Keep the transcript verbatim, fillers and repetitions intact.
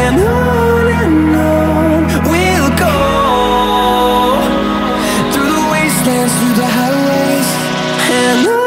And on and on we'll go, through the wastelands, through the highways. And on